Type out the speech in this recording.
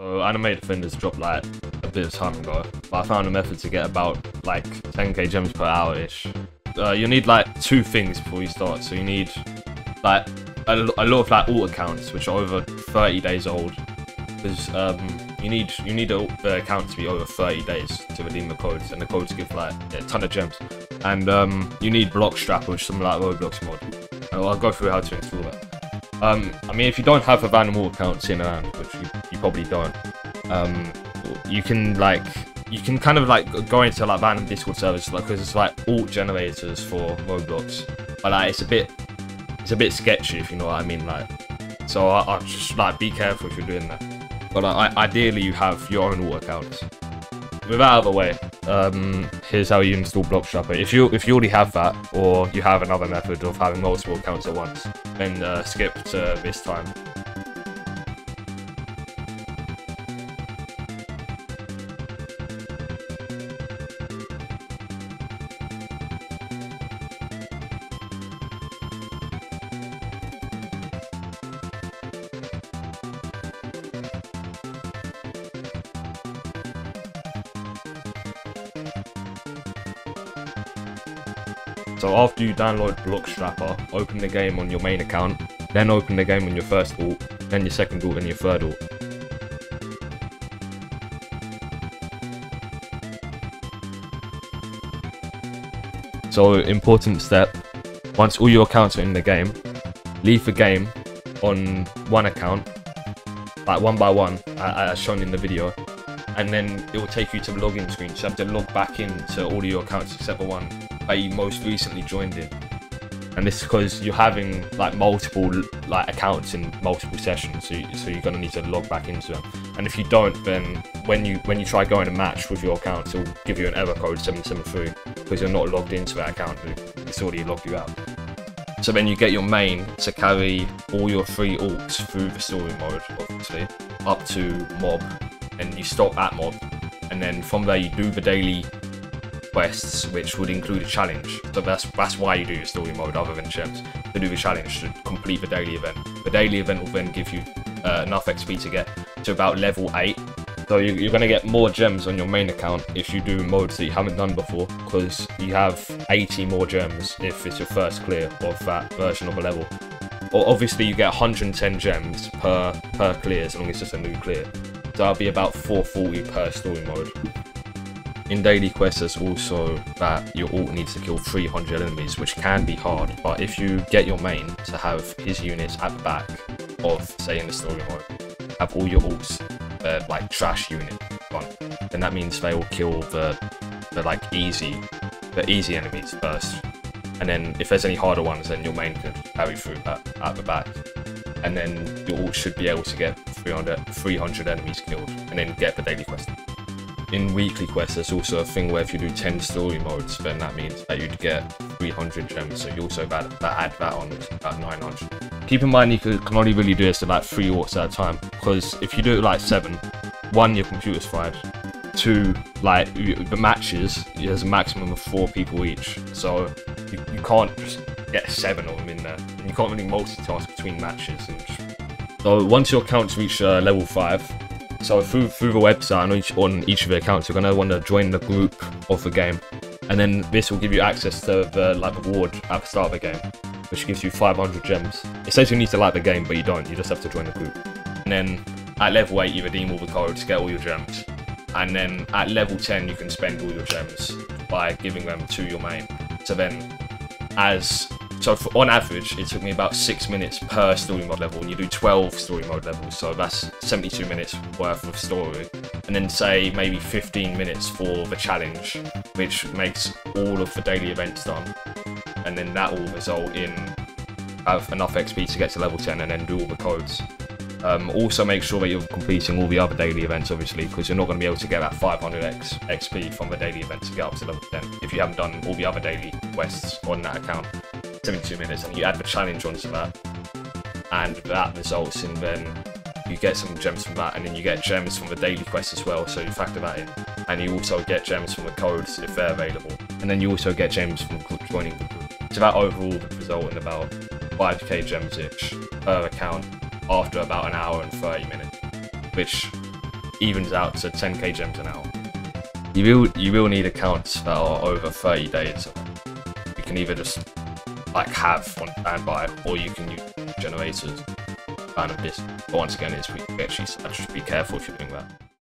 So Anime Defenders dropped like a bit of time ago, but I found a method to get about like 10k gems per hour ish. You'll need like two things before you start. So you need like a lot of like alt accounts which are over 30 days old, because you need the account to be over 30 days to redeem the codes, and the codes give like a ton of gems. And you need Bloxstrapper, which is something like Roblox mod. I'll go through how to install that. I mean, if you don't have a random alt account sitting around, which you probably don't, you can kind of like go into like random Discord servers, because like, it's like alt generators for Roblox, but like it's a bit sketchy, if you know what I mean. Like, so I just like be careful if you're doing that. But ideally, you have your own alt accounts. With that out of the way, here's how you install Bloxstrapper. If you already have that, or you have another method of having multiple accounts at once, then skip to this time. So after you download Bloxstrapper, open the game on your main account, then open the game on your first alt, then your second alt, and your third alt. So important step, once all your accounts are in the game, leave the game on one account, like one by one, as shown in the video, and then it will take you to the login screen, so you have to log back in to all of your accounts except for one that you most recently joined in. And this is because you're having like multiple like accounts in multiple sessions, so you're gonna need to log back into them. And if you don't, then when you try going a match with your account, it'll give you an error code 773 because you're not logged into that account. It's already logged you out. So then you get your main to carry all your three alts through the story mode, obviously, up to mob, and you stop at mob, and then from there you do the daily quests, which would include a challenge. So that's why you do your story mode, other than gems, to do the challenge, to complete the daily event. The daily event will then give you enough XP to get to about level 8. So you're going to get more gems on your main account if you do modes that you haven't done before, because you have 80 more gems if it's your first clear of that version of a level. Or obviously you get 110 gems per clear, as long as it's just a new clear. So that'll be about 440 per story mode. In daily quests, there's also that your alt needs to kill 300 enemies, which can be hard, but if you get your main to have his units at the back of, say in the story mode, have all your alts, like trash unit on, then that means they will kill the easy enemies first. And then if there's any harder ones, then your main can carry through that at the back. And then your alt should be able to get 300 enemies killed, and then get the daily quest. In weekly quests, there's also a thing where if you do 10 story modes, then that means that you'd get 300 gems, so you also add that on, which is about 900. Keep in mind you can only really do this to like 3 alts at a time, because if you do it like 7, 1, your computer's fried, 2, like the matches, there's a maximum of 4 people each, so you can't just get 7 of them in there, and you can't really multitask between matches. So once your accounts reach level 5, so through the website and on each of the accounts, you're going to want to join the group of the game, and then this will give you access to the like reward at the start of the game, which gives you 500 gems. It says you need to like the game, but you don't. You just have to join the group. And then at level 8, you redeem all the codes, get all your gems, and then at level 10, you can spend all your gems by giving them to your main. So then, on average, it took me about 6 minutes per story mode level, and you do 12 story mode levels, so that's 72 minutes worth of story. And then say maybe 15 minutes for the challenge, which makes all of the daily events done. And then that will result in have enough XP to get to level 10 and then do all the codes. Also make sure that you're completing all the other daily events, obviously, because you're not going to be able to get that 500 XP from the daily event to get up to level 10 if you haven't done all the other daily quests on that account. 72 minutes, and you add the challenge onto that, and that results in then you get some gems from that, and then you get gems from the daily quest as well, so you factor that in, and you also get gems from the codes if they're available, and then you also get gems from joining the group. So that overall would result in about 5k gems each per account after about an hour and 30 minutes, which evens out to 10k gems an hour. You will need accounts that are over 30 days. You can either just like have on standby, or you can use generators. Kind of this. But once again, it's actually be careful if you're doing that.